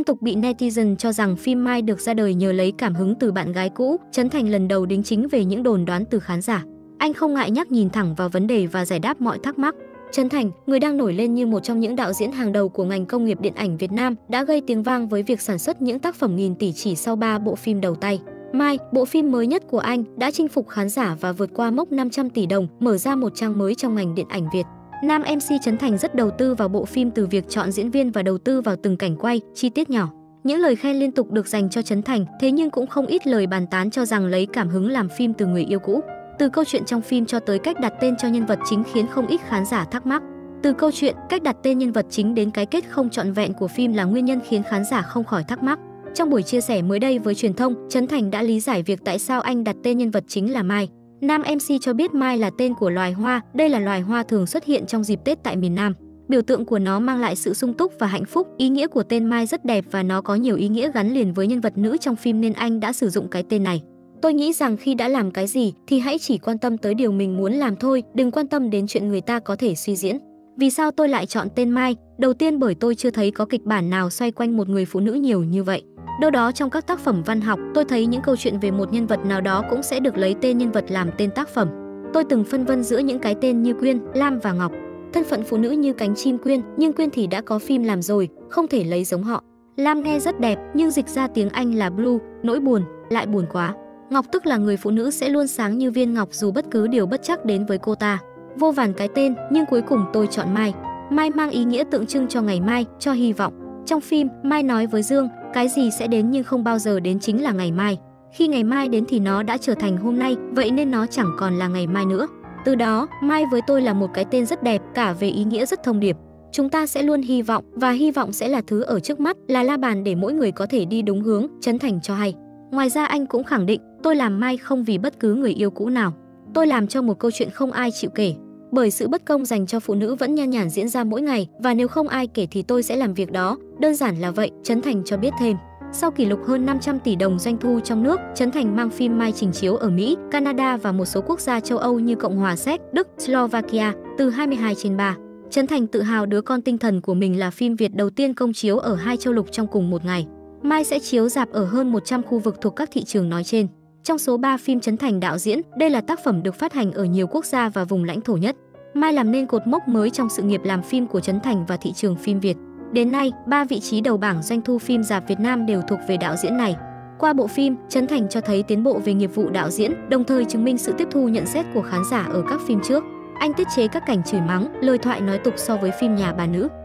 liên tục bị netizen cho rằng phim Mai được ra đời nhờ lấy cảm hứng từ bạn gái cũ. Trấn Thành lần đầu đính chính về những đồn đoán từ khán giả. Anh không ngại nhắc nhìn thẳng vào vấn đề và giải đáp mọi thắc mắc. Trấn Thành, người đang nổi lên như một trong những đạo diễn hàng đầu của ngành công nghiệp điện ảnh Việt Nam, đã gây tiếng vang với việc sản xuất những tác phẩm nghìn tỷ chỉ sau 3 bộ phim đầu tay. Mai, bộ phim mới nhất của anh, đã chinh phục khán giả và vượt qua mốc 500 tỷ đồng, mở ra một trang mới trong ngành điện ảnh Việt. Nam MC Trấn Thành rất đầu tư vào bộ phim, từ việc chọn diễn viên và đầu tư vào từng cảnh quay, chi tiết nhỏ. Những lời khen liên tục được dành cho Trấn Thành, thế nhưng cũng không ít lời bàn tán cho rằng lấy cảm hứng làm phim từ người yêu cũ. Từ câu chuyện trong phim cho tới cách đặt tên cho nhân vật chính khiến không ít khán giả thắc mắc. Từ câu chuyện, cách đặt tên nhân vật chính đến cái kết không trọn vẹn của phim là nguyên nhân khiến khán giả không khỏi thắc mắc. Trong buổi chia sẻ mới đây với truyền thông, Trấn Thành đã lý giải việc tại sao anh đặt tên nhân vật chính là Mai. Nam MC cho biết Mai là tên của loài hoa, đây là loài hoa thường xuất hiện trong dịp Tết tại miền Nam. Biểu tượng của nó mang lại sự sung túc và hạnh phúc, ý nghĩa của tên Mai rất đẹp và nó có nhiều ý nghĩa gắn liền với nhân vật nữ trong phim nên anh đã sử dụng cái tên này. Tôi nghĩ rằng khi đã làm cái gì thì hãy chỉ quan tâm tới điều mình muốn làm thôi, đừng quan tâm đến chuyện người ta có thể suy diễn. Vì sao tôi lại chọn tên Mai? Đầu tiên bởi tôi chưa thấy có kịch bản nào xoay quanh một người phụ nữ nhiều như vậy. Đâu đó trong các tác phẩm văn học, tôi thấy những câu chuyện về một nhân vật nào đó cũng sẽ được lấy tên nhân vật làm tên tác phẩm. Tôi từng phân vân giữa những cái tên như Quyên, Lam và Ngọc. Thân phận phụ nữ như cánh chim Quyên, nhưng Quyên thì đã có phim làm rồi, không thể lấy giống họ. Lam nghe rất đẹp, nhưng dịch ra tiếng Anh là Blue, nỗi buồn, lại buồn quá. Ngọc tức là người phụ nữ sẽ luôn sáng như viên ngọc dù bất cứ điều bất trắc đến với cô ta. Vô vàn cái tên, nhưng cuối cùng tôi chọn Mai. Mai mang ý nghĩa tượng trưng cho ngày mai, cho hy vọng. Trong phim, Mai nói với Dương, cái gì sẽ đến nhưng không bao giờ đến chính là ngày mai. Khi ngày mai đến thì nó đã trở thành hôm nay, vậy nên nó chẳng còn là ngày mai nữa. Từ đó, Mai với tôi là một cái tên rất đẹp, cả về ý nghĩa rất thông điệp. Chúng ta sẽ luôn hy vọng, và hy vọng sẽ là thứ ở trước mắt, là la bàn để mỗi người có thể đi đúng hướng, Trấn Thành cho hay. Ngoài ra anh cũng khẳng định, tôi làm Mai không vì bất cứ người yêu cũ nào. Tôi làm cho một câu chuyện không ai chịu kể. Bởi sự bất công dành cho phụ nữ vẫn nhan nhản diễn ra mỗi ngày, và nếu không ai kể thì tôi sẽ làm việc đó, đơn giản là vậy, Trấn Thành cho biết thêm. Sau kỷ lục hơn 500 tỷ đồng doanh thu trong nước, Trấn Thành mang phim Mai trình chiếu ở Mỹ, Canada và một số quốc gia châu Âu như Cộng hòa Séc, Đức, Slovakia, từ 22/3. Trấn Thành tự hào đứa con tinh thần của mình là phim Việt đầu tiên công chiếu ở 2 châu lục trong cùng một ngày. Mai sẽ chiếu rạp ở hơn 100 khu vực thuộc các thị trường nói trên. Trong số 3 phim Trấn Thành đạo diễn, đây là tác phẩm được phát hành ở nhiều quốc gia và vùng lãnh thổ nhất. Mai làm nên cột mốc mới trong sự nghiệp làm phim của Trấn Thành và thị trường phim Việt. Đến nay, 3 vị trí đầu bảng doanh thu phim rạp Việt Nam đều thuộc về đạo diễn này. Qua bộ phim, Trấn Thành cho thấy tiến bộ về nghiệp vụ đạo diễn, đồng thời chứng minh sự tiếp thu nhận xét của khán giả ở các phim trước. Anh tiết chế các cảnh chửi mắng, lời thoại nói tục so với phim Nhà bà nữ.